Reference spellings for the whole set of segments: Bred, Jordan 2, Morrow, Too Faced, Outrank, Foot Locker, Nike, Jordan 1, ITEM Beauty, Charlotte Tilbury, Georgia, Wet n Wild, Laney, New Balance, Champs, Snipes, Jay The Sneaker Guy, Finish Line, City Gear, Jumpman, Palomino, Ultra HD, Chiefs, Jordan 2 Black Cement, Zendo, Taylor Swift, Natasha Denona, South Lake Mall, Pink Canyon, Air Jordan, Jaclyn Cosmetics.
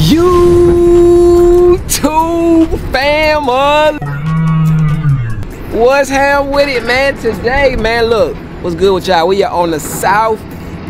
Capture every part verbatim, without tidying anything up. YouTube family, what's happening with it, man? Today, man, look, what's good with y'all? We are on the South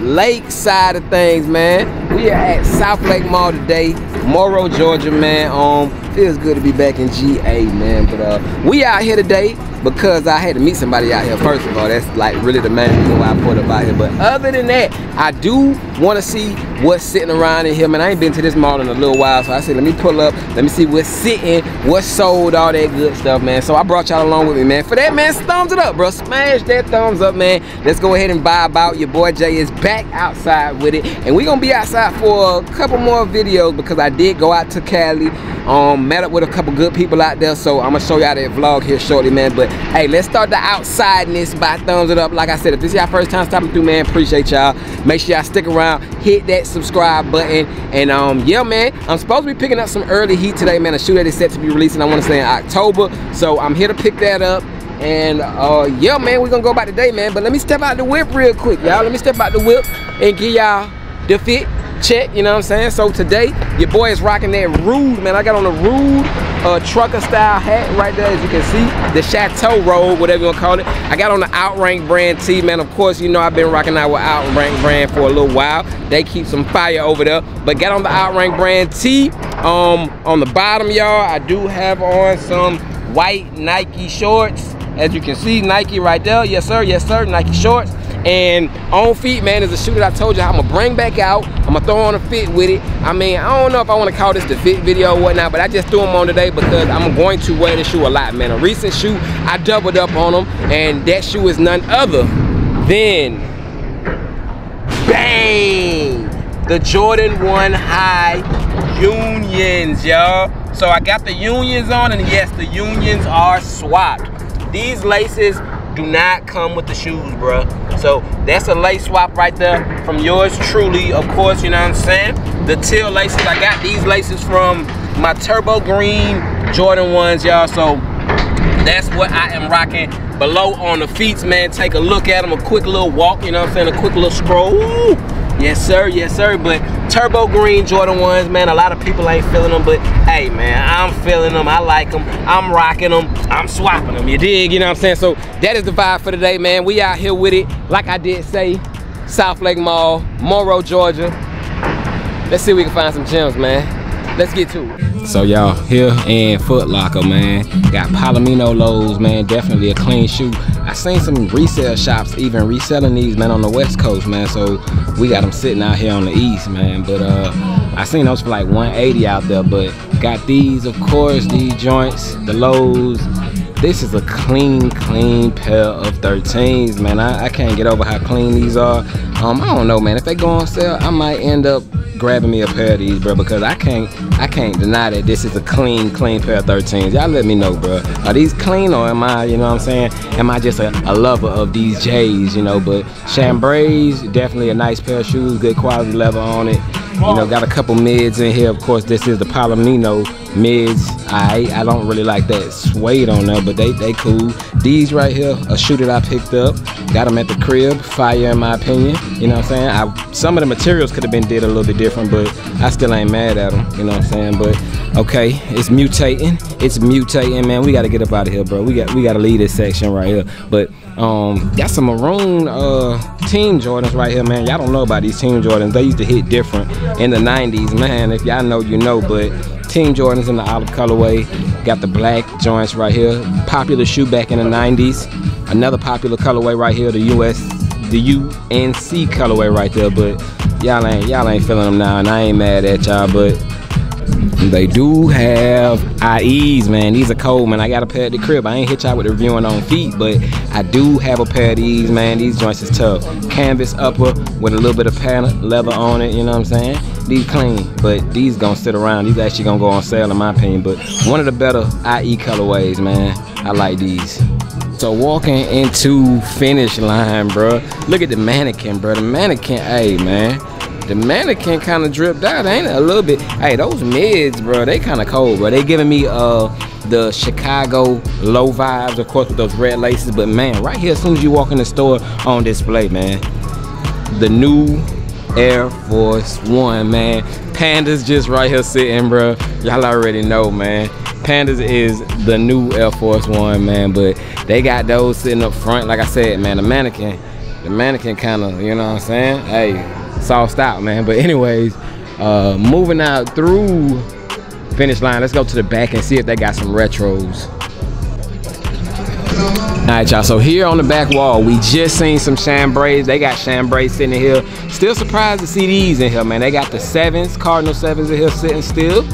Lake side of things, man. We are at South Lake Mall today, Morrow, Georgia, man. Um, feels good to be back in G A, man. But uh, we out here today because I had to meet somebody out here. First of all, that's like really the main reason why I put up out here. But other than that, I do want to see what's sitting around in here, man. I ain't been to this mall in a little while, so I said, let me pull up, let me see what's sitting, what's sold, all that good stuff, man. So I brought y'all along with me, man. For that, man, thumbs it up, bro. Smash that thumbs up, man. Let's go ahead and vibe out. Your boy Jay is back outside with it, and we're gonna be outside for a couple more videos because I did go out to Cali, um, met up with a couple good people out there. So I'm gonna show y'all that vlog here shortly, man. But hey, let's start the outsideness by thumbs it up. Like I said, if this is your first time stopping through, man, appreciate y'all. Make sure y'all stick around, hit that subscribe button, and um, yeah, man, I'm supposed to be picking up some early heat today, man. A shoe that is set to be releasing, I want to say in October, so I'm here to pick that up. And uh, yeah, man, we're gonna go about today, man. But let me step out the whip real quick, y'all. Let me step out the whip and give y'all the fit check, you know what I'm saying? So today, your boy is rocking that Rude, man. I got on a Rude uh, trucker style hat right there, as you can see, the Chateau Road, whatever you wanna call it. I got on the Outrank brand tee, man. Of course, you know I've been rocking out with Outrank brand for a little while. They keep some fire over there, but got on the Outrank brand tee. Um, on the bottom, y'all, I do have on some white Nike shorts. As you can see, Nike right there. Yes, sir, yes, sir, Nike shorts. And on feet, man, is a shoe that I told you I'm gonna bring back out. I'm gonna throw on a fit with it. I mean, I don't know if I wanna call this the fit video or whatnot, but I just threw them on today because I'm going to wear this shoe a lot, man. A recent shoe, I doubled up on them, and that shoe is none other than, bang, the Jordan one high unions, y'all. So I got the unions on, and yes, the unions are swapped. These laces do not come with the shoes, bruh. So that's a lace swap right there from yours truly, of course, you know what I'm saying? The teal laces, I got these laces from my turbo green Jordan ones, y'all. So that's what I am rocking below on the feet, man. Take a look at them, a quick little walk, you know what I'm saying? A quick little scroll. Ooh. Yes, sir, yes, sir. But turbo green Jordan ones, man, a lot of people ain't feeling them, but hey, man, I'm feeling them. I like them. I'm rocking them. I'm swapping them. You dig? You know what I'm saying? So that is the vibe for today, man. We out here with it. Like I did say, South Lake Mall, Morrow, Georgia. Let's see if we can find some gems, man. Let's get to it. So y'all, here in Foot Locker, man. Got Palomino lows, man. Definitely a clean shoe. I seen some resale shops even reselling these, man, on the West Coast, man. So we got them sitting out here on the East, man. But uh, I seen those for like one eighty out there. But got these, of course, these joints, the lows. This is a clean, clean pair of thirteens, man. I, I can't get over how clean these are. Um, I don't know, man. If they go on sale, I might end up grabbing me a pair of these, bro, because I can't I can't deny that this is a clean clean pair of thirteens. Y'all let me know, bro, are these clean or am I, you know what I'm saying, am I just a, a lover of these J's, you know? But Chambrays, definitely a nice pair of shoes, good quality leather on it. You know, got a couple mids in here. Of course, this is the Palomino mids. I I don't really like that suede on there, but they, they cool. These right here, a shoe that I picked up. Got them at the crib. Fire, in my opinion. You know what I'm saying? I, some of the materials could have been did a little bit different, but I still ain't mad at them. You know what I'm saying? But, okay, it's mutating. It's mutating, man. We got to get up out of here, bro. We got we got to leave this section right here. But um, got some maroon uh, Team Jordans right here, man. Y'all don't know about these Team Jordans. They used to hit different in the nineties, man. If y'all know, you know. But Team Jordans in the olive colorway. Got the black joints right here. Popular shoe back in the nineties. Another popular colorway right here, the U S, the U N C colorway right there. But y'all ain't y'all ain't feeling them now, and I ain't mad at y'all. But they do have I Es, man. These are cold, man. I got a pair at the crib. I ain't hit y'all with the reviewing on feet, but I do have a pair of these, man. These joints is tough. Canvas upper with a little bit of pattern leather on it, you know what I'm saying? These clean, but these gonna sit around. These actually gonna go on sale in my opinion, but one of the better I E colorways, man. I like these. So walking into Finish Line, bro. Look at the mannequin, bro. The mannequin, hey, man. The mannequin kind of dripped out, ain't it? A little bit. Hey, those mids, bro, they kind of cold, bro. They giving me uh the Chicago low vibes, of course, with those red laces. But man, right here, as soon as you walk in the store, on display, man, the new Air Force One, man. Panda's just right here sitting, bro. Y'all already know, man. Pandas is the new Air Force One, man, but they got those sitting up front. Like I said, man, the mannequin, the mannequin kind of, you know what I'm saying? Hey, soft out, man. But anyways, uh, moving out through Finish Line, let's go to the back and see if they got some retros. All right, y'all, so here on the back wall, we just seen some chambrays. They got chambrays sitting in here. Still surprised to see these in here, man. They got the sevens, Cardinal sevens in here sitting still.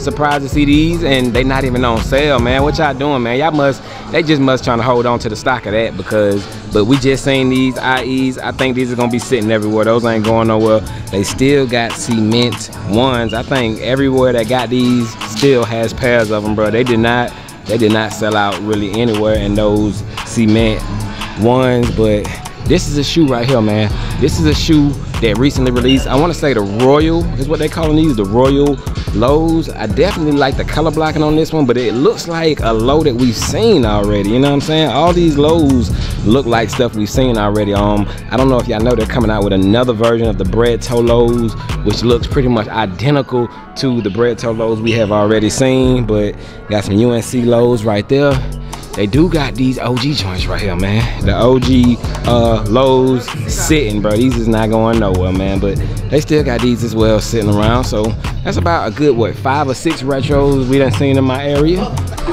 Surprised to see these, and they not even on sale, man. What y'all doing, man? Y'all must, they just must trying to hold on to the stock of that, because, but we just seen these I Es. I think these are gonna be sitting everywhere. Those ain't going nowhere. They still got cement ones. I think everywhere that got these still has pairs of them, bro. They did not, they did not sell out really anywhere in those cement ones. But this is a shoe right here, man. This is a shoe that recently released. I want to say the Royal is what they calling these, the Royal Lows. I definitely like the color blocking on this one, but it looks like a low that we've seen already. You know what I'm saying? All these lows look like stuff we've seen already. Um, I don't know if y'all know, they're coming out with another version of the Bred toe lows, which looks pretty much identical to the Bred toe lows we have already seen. But got some U N C lows right there. They do got these O G joints right here, man. The O G uh, lows sitting, bro. These is not going nowhere, man. But they still got these as well sitting around. So that's about a good, what, five or six retros we done seen in my area.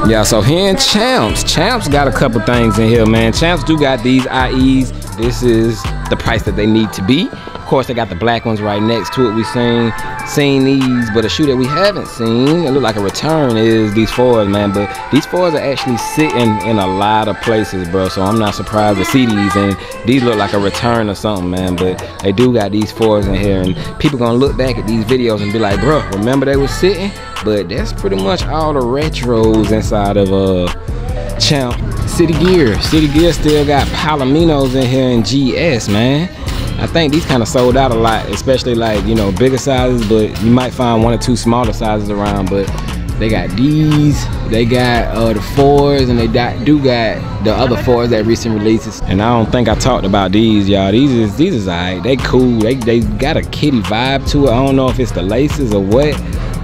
Yeah, so here in Champs. Champs got a couple things in here, man. Champs do got these I Es. This is the price that they need to be. Of course, they got the black ones right next to it. We seen seen these, but a shoe that we haven't seen, it look like a return, is these fours, man. But these fours are actually sitting in a lot of places, bro. So I'm not surprised to see these, and these look like a return or something, man. But they do got these fours in here, and people gonna look back at these videos and be like, bro, remember they were sitting? But that's pretty much all the retros inside of uh Champ. City Gear. City Gear still got Palominos in here and G S, man. I think these kind of sold out a lot, especially like, you know, bigger sizes, but you might find one or two smaller sizes around. But they got these, they got uh, the fours, and they do got the other fours that recent releases. And I don't think I talked about these, y'all. These is these is alright. They cool. They they got a kiddie vibe to it. I don't know if it's the laces or what,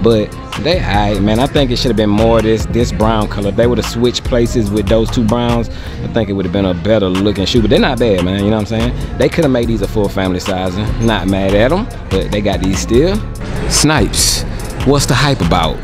but they alright, man. I think it should have been more of this this brown color. If they would have switched places with those two browns, I think it would have been a better looking shoe. But they're not bad, man. You know what I'm saying? They could have made these a full family size. Not mad at them, but they got these still. Snipes. What's the hype about?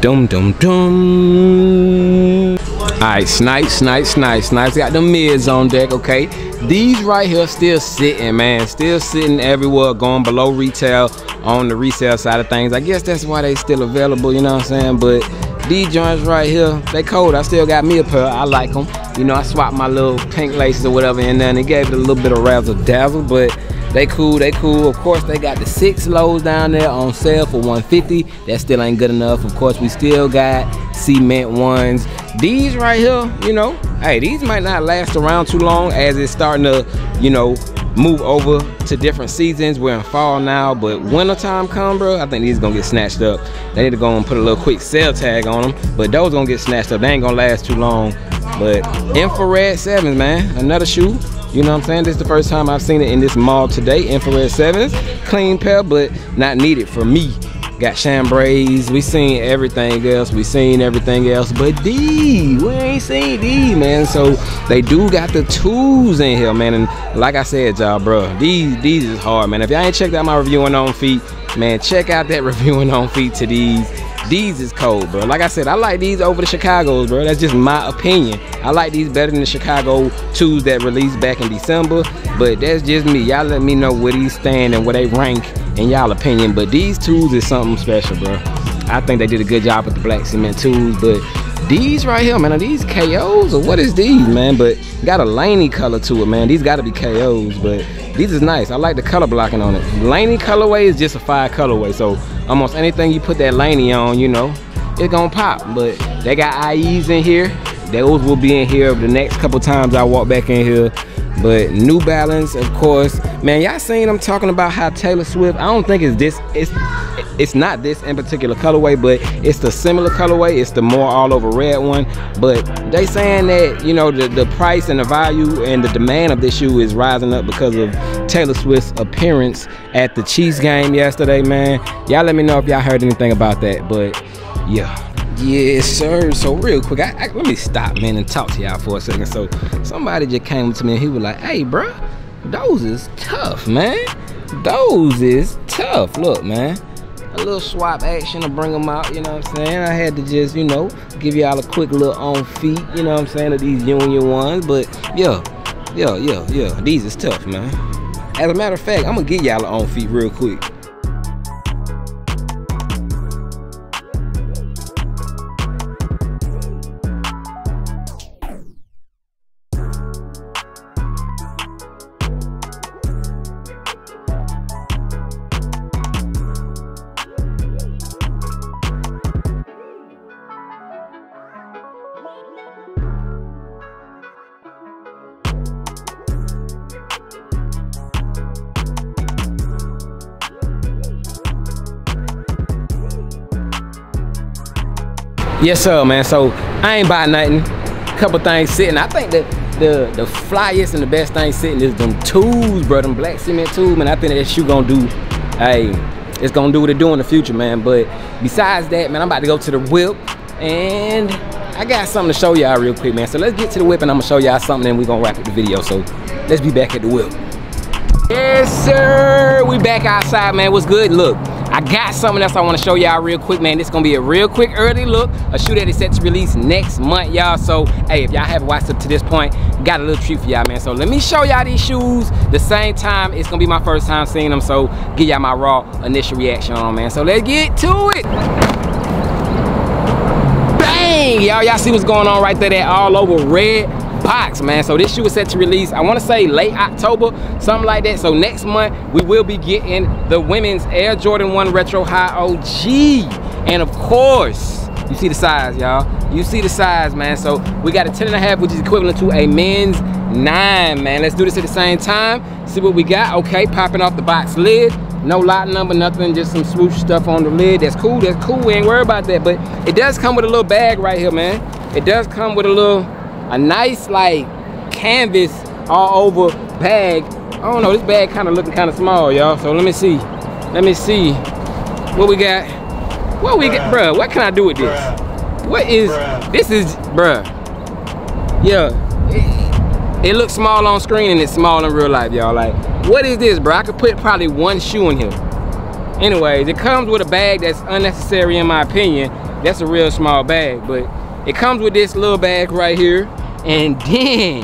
Dum dum dum. Alright, Snipes, Snipes, Snipes, Snipes. Got the mids on deck, okay? These right here still sitting, man. Still sitting everywhere, going below retail on the resale side of things. I guess that's why they still available, you know what I'm saying? But these joints right here, they cold. I still got me a pair. I like them. You know, I swapped my little pink laces or whatever in there, and it gave it a little bit of razzle-dazzle, but they cool, they cool. Of course, they got the six lows down there on sale for one fifty. That still ain't good enough. Of course, we still got cement ones. These right here, you know, hey, these might not last around too long as it's starting to, you know, move over to different seasons. We're in fall now, but winter time come, bro, I think these gonna get snatched up. They need to go and put a little quick sell tag on them, but those gonna get snatched up. They ain't gonna last too long. But infrared sevens, man, another shoe. You know what I'm saying? This is the first time I've seen it in this mall today. Infrared sevens, clean pair, but not needed for me. Got chambrays. We seen everything else. We seen everything else. But these, we ain't seen these, man. So they do got the twos in here, man. And like I said, y'all, bro, these these is hard, man. If y'all ain't checked out my reviewing on feet, man, check out that reviewing on feet to these. These is cold, bro. Like I said, I like these over the Chicago's, bro. That's just my opinion. I like these better than the Chicago twos that released back in December, but that's just me. Y'all let me know where these stand and where they rank in y'all opinion. But these twos is something special, bro. I think they did a good job with the black cement twos, but these right here, man, are these K Os or what is these, man? But got a laney color to it, man. These gotta be K Os, but these is nice. I like the color blocking on it. Laney colorway is just a fire colorway, so almost anything you put that laney on, you know, it's gonna pop. But they got I Es in here. Those will be in here the next couple times I walk back in here. But New Balance, of course, Man, y'all seen them talking about how Taylor Swift, I don't think it's this, it's it's not this in particular colorway, but it's the similar colorway. It's the more all over red one. But they saying that, you know, the, the price and the value and the demand of this shoe is rising up because of Taylor Swift's appearance at the Chiefs game yesterday, man. Y'all let me know if y'all heard anything about that, but yeah. Yes, sir. So real quick, I, I, let me stop, man, and talk to y'all for a second. So somebody just came up to me and he was like, hey, bro, those is tough, man. Those is tough. Look, man, a little swap action to bring them out, you know what I'm saying? I had to just, you know, give y'all a quick little on feet, you know what I'm saying, of these Union ones. But yeah, yeah, yeah, yeah, these is tough, man. As a matter of fact, I'm going to give y'all an on feet real quick. Yes sir, man. So I ain't buy nothing. Couple things sitting. I think that the the flyest and the best thing sitting is them tools, bro. Them black cement tools, man. I think that shoe gonna do, hey, it's gonna do what it do in the future, man. But besides that, man, I'm about to go to the whip, and I got something to show y'all real quick, man. So let's get to the whip, and I'm gonna show y'all something, and we gonna wrap up the video. So let's be back at the whip. Yes sir, we back outside, man. What's good? Look, I got something else I want to show y'all real quick, man. This is going to be a real quick early look. A shoe that is set to release next month, y'all. So, hey, if y'all haven't watched up to this point, got a little treat for y'all, man. So, let me show y'all these shoes. The same time, it's going to be my first time seeing them. So, give y'all my raw initial reaction on, man. So, let's get to it. Bang! Y'all, y'all see what's going on right there? That all over red box, man. So this shoe is set to release, I want to say late October, something like that. So next month we will be getting the women's Air Jordan one Retro High O G, and of course you see the size, y'all, you see the size, man. So we got a ten and a half, which is equivalent to a men's nine, man. Let's do this at the same time, see what we got. Okay, popping off the box lid, no lot number, nothing, just some swoosh stuff on the lid. That's cool, that's cool, we ain't worried about that. But it does come with a little bag right here, man. It does come with a little a nice like canvas all over bag. I don't know, this bag kind of looking kind of small, y'all. So let me see, let me see what we got, what we bruh. Get bruh, what can I do with this? Bruh. What is bruh. This is bruh, yeah, it, it looks small on screen and it's small in real life, y'all. Like, what is this, bruh? I could put probably one shoe in here. Anyways, it comes with a bag that's unnecessary in my opinion. That's a real small bag, but it comes with this little bag right here, and then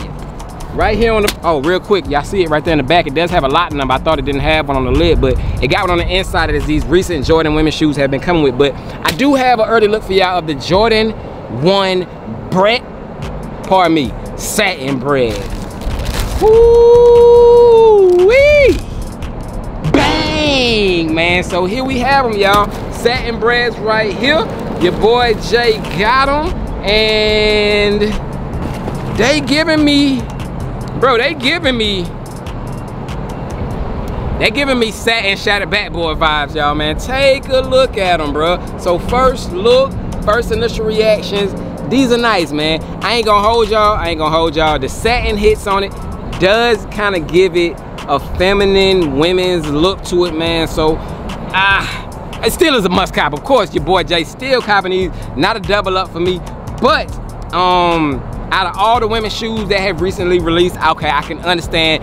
right here on the, oh, real quick, y'all see it right there in the back. It does have a lot number. I thought it didn't have one on the lid, but it got one on the inside as these recent Jordan women's shoes have been coming with. But I do have an early look for y'all of the Jordan one Bred, pardon me, satin bread. Woo-wee! Bang, man. So here we have them, y'all. Satin breads right here. Your boy Jay got them. And they giving me, bro, they giving me, they giving me satin shattered backboard vibes, y'all, man. Take a look at them, bro. So first look, first initial reactions, these are nice, man. I ain't gonna hold y'all, I ain't gonna hold y'all. The satin hits on it does kind of give it a feminine women's look to it, man. So, ah, it still is a must cop. Of course, your boy Jay still copping these, not a double up for me. But um, out of all the women's shoes that have recently released, okay, I can understand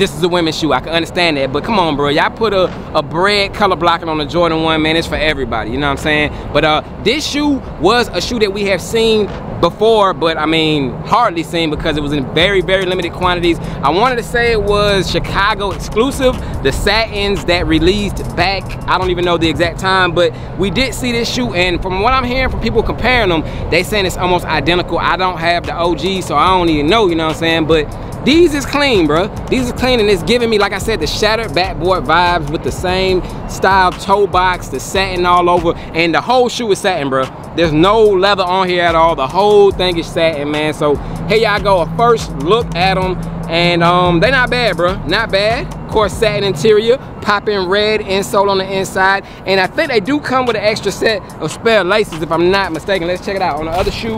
this is a women's shoe. I can understand that. But come on, bro, y'all put a, a bread color blocking on the Jordan one, man. It's for everybody. You know what I'm saying? But uh, this shoe was a shoe that we have seen before, but I mean, hardly seen because it was in very, very limited quantities. I wanted to say it was Chicago exclusive, the satins that released back, I don't even know the exact time, but we did see this shoe, and from what I'm hearing from people comparing them, they saying it's almost identical. I don't have the O G, so I don't even know, you know what I'm saying? But these is clean, bro. These is clean, and it's giving me, like I said, the shattered backboard vibes with the same style toe box, the satin all over, and the whole shoe is satin, bro. There's no leather on here at all. The whole thing is satin, man. So Here y'all go, a first look at them, and um, they not bad, bro. Not bad. Of course, satin interior, popping red insole on the inside, and I think they do come with an extra set of spare laces, if I'm not mistaken. Let's check it out on the other shoe.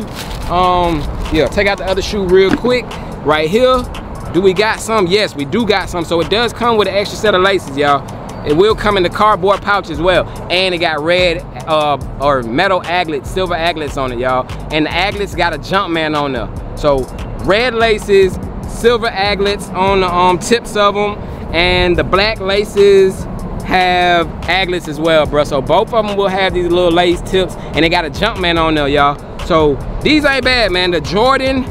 Um, yeah, take out the other shoe real quick. Right here, do we got some? Yes, we do got some. So it does come with an extra set of laces, y'all. It will come in the cardboard pouch as well. And it got red uh, or metal aglets, silver aglets on it, y'all. And the aglets got a Jumpman on there. So red laces, silver aglets on the um, tips of them. And the black laces have aglets as well, bro. So both of them will have these little lace tips. And they got a Jumpman on there, y'all. So these ain't bad, man. The Jordan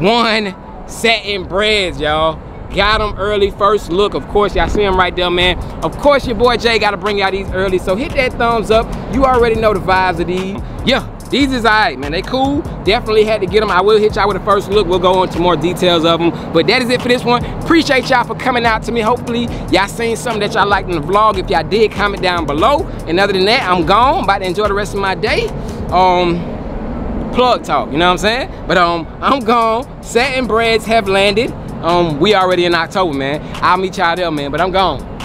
one satin Breds, y'all. Got them early, first look. Of course, y'all see them right there, man. Of course, your boy Jay got to bring y'all these early, so hit that thumbs up. You already know the vibes of these. Yeah, these is all right, man. They cool. Definitely had to get them. I will hit y'all with a first look. We'll go into more details of them. But that is it for this one. Appreciate y'all for coming out to me. Hopefully, y'all seen something that y'all liked in the vlog. If y'all did, comment down below. And other than that, I'm gone. I'm about to enjoy the rest of my day. Um... Plug talk, you know what I'm saying? But um, I'm gone. Satin Breds have landed. Um, we already in October, man. I'll meet y'all there, man, but I'm gone.